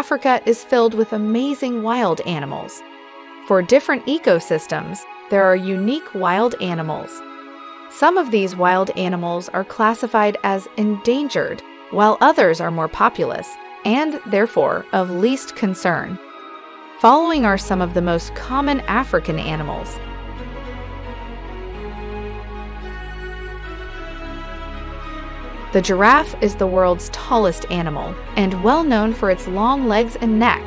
Africa is filled with amazing wild animals. For different ecosystems, there are unique wild animals. Some of these wild animals are classified as endangered, while others are more populous, and therefore of least concern. Following are some of the most common African animals. The giraffe is the world's tallest animal and well known for its long legs and neck.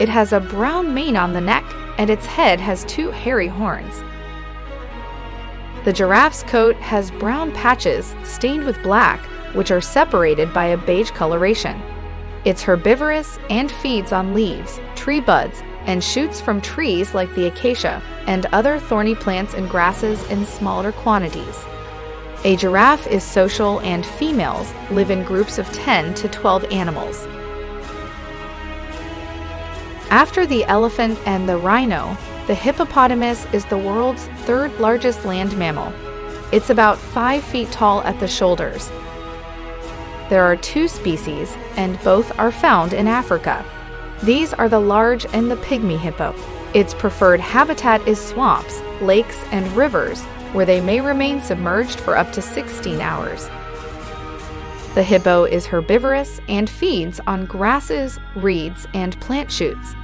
It has a brown mane on the neck and its head has two hairy horns. The giraffe's coat has brown patches stained with black, which are separated by a beige coloration. It's herbivorous and feeds on leaves, tree buds, and shoots from trees like the acacia and other thorny plants and grasses in smaller quantities. A giraffe is social, and females live in groups of 10 to 12 animals. After the elephant and the rhino, the hippopotamus is the world's third largest land mammal. It's about 5 feet tall at the shoulders. There are 2 species, and both are found in Africa. These are the large and the pygmy hippo. Its preferred habitat is swamps, lakes, and rivers, where they may remain submerged for up to 16 hours. The hippo is herbivorous and feeds on grasses, reeds, and plant shoots.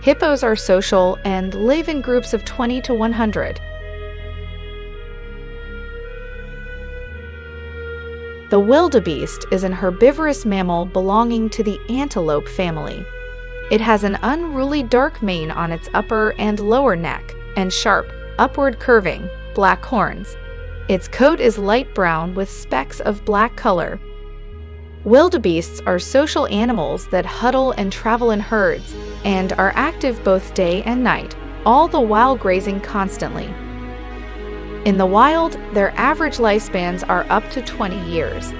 Hippos are social and live in groups of 20 to 100. The wildebeest is an herbivorous mammal belonging to the antelope family. It has an unruly dark mane on its upper and lower neck and sharp, upward curving, black horns. Its coat is light brown with specks of black color. Wildebeests are social animals that huddle and travel in herds and are active both day and night, all the while grazing constantly. In the wild, their average lifespans are up to 20 years.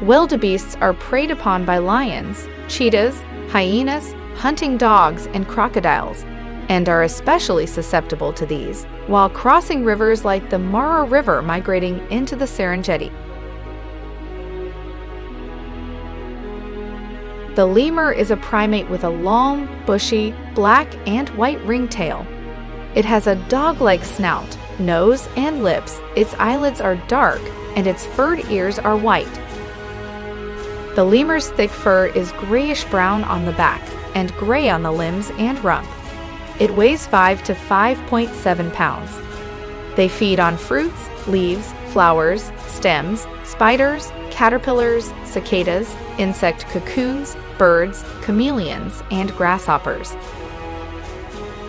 Wildebeests are preyed upon by lions, cheetahs, hyenas, hunting dogs, and crocodiles, and are especially susceptible to these while crossing rivers like the Mara River migrating into the Serengeti. The lemur is a primate with a long, bushy, black and white ringtail. It has a dog-like snout, nose, and lips. Its eyelids are dark, and its furred ears are white. The lemur's thick fur is grayish-brown on the back and gray on the limbs and rump. It weighs 5 to 5.7 pounds. They feed on fruits, leaves, flowers, stems, spiders, caterpillars, cicadas, insect cocoons, birds, chameleons, and grasshoppers.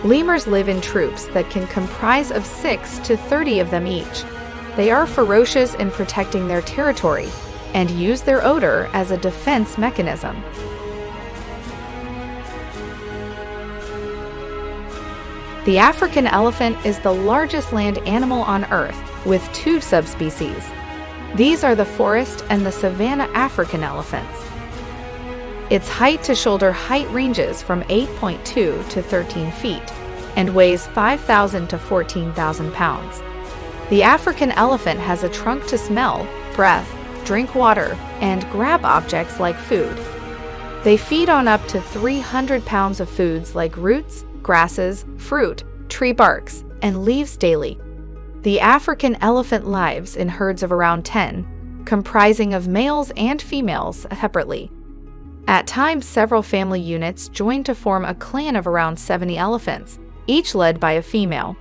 Lemurs live in troops that can comprise of 6 to 30 of them each. They are ferocious in protecting their territory and use their odor as a defense mechanism. The African elephant is the largest land animal on Earth, with 2 subspecies. These are the forest and the savanna African elephants. Its height-to-shoulder height ranges from 8.2 to 13 feet and weighs 5,000 to 14,000 pounds. The African elephant has a trunk to smell, breath, drink water, and grab objects like food. They feed on up to 300 pounds of foods like roots, grasses, fruit, tree barks, and leaves daily. The African elephant lives in herds of around 10, comprising of males and females separately. At times, several family units join to form a clan of around 70 elephants, each led by a female.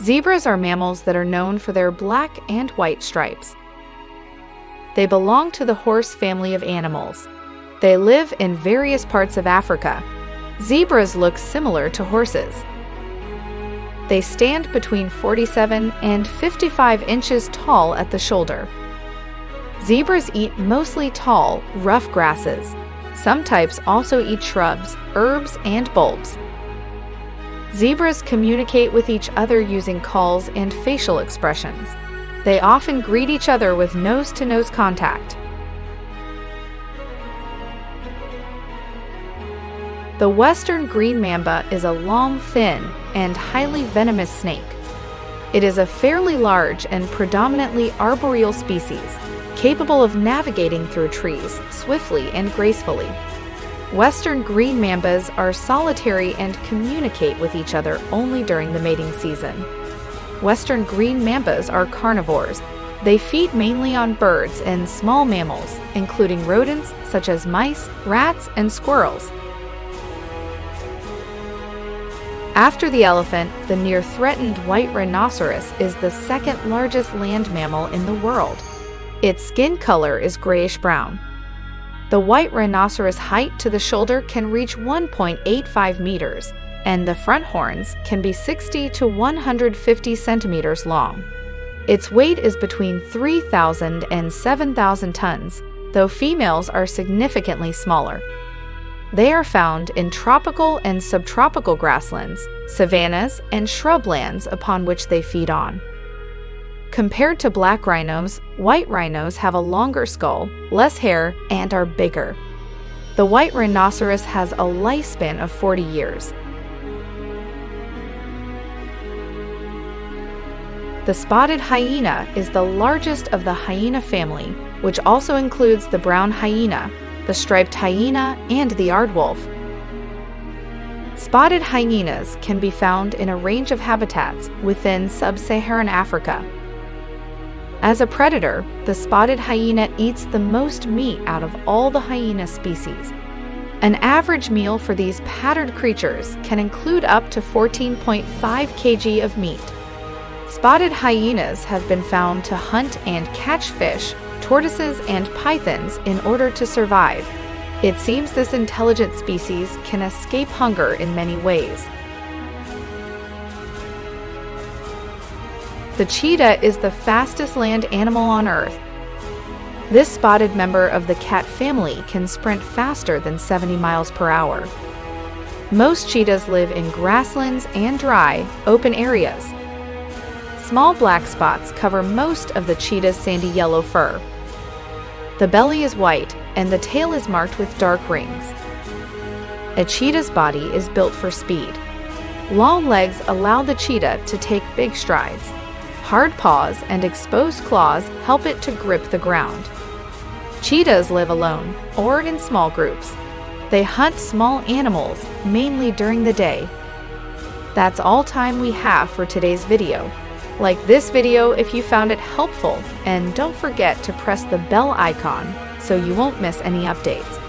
Zebras are mammals that are known for their black and white stripes. They belong to the horse family of animals. They live in various parts of Africa. Zebras look similar to horses. They stand between 47 and 55 inches tall at the shoulder. Zebras eat mostly tall, rough grasses. Some types also eat shrubs, herbs, and bulbs. Zebras communicate with each other using calls and facial expressions. They often greet each other with nose-to-nose contact. The western green mamba is a long, thin, and highly venomous snake. It is a fairly large and predominantly arboreal species, capable of navigating through trees swiftly and gracefully. Western green mambas are solitary and communicate with each other only during the mating season. Western green mambas are carnivores. They feed mainly on birds and small mammals, including rodents such as mice, rats, and squirrels. After the elephant, the near-threatened white rhinoceros is the second-largest land mammal in the world. Its skin color is grayish-brown. The white rhinoceros' height to the shoulder can reach 1.85 meters, and the front horns can be 60 to 150 centimeters long. Its weight is between 3,000 and 7,000 tons, though females are significantly smaller. They are found in tropical and subtropical grasslands, savannas, and shrublands upon which they feed on. Compared to black rhinos, white rhinos have a longer skull, less hair, and are bigger. The white rhinoceros has a lifespan of 40 years. The spotted hyena is the largest of the hyena family, which also includes the brown hyena, the striped hyena, and the aardwolf. Spotted hyenas can be found in a range of habitats within sub-Saharan Africa. As a predator, the spotted hyena eats the most meat out of all the hyena species. An average meal for these patterned creatures can include up to 14.5 kg of meat. Spotted hyenas have been found to hunt and catch fish, tortoises, and pythons in order to survive. It seems this intelligent species can escape hunger in many ways. The cheetah is the fastest land animal on Earth. This spotted member of the cat family can sprint faster than 70 miles per hour. Most cheetahs live in grasslands and dry, open areas. Small black spots cover most of the cheetah's sandy yellow fur. The belly is white, and the tail is marked with dark rings. A cheetah's body is built for speed. Long legs allow the cheetah to take big strides. Hard paws and exposed claws help it to grip the ground. Cheetahs live alone or in small groups. They hunt small animals, mainly during the day. That's all time we have for today's video. Like this video if you found it helpful, and don't forget to press the bell icon so you won't miss any updates.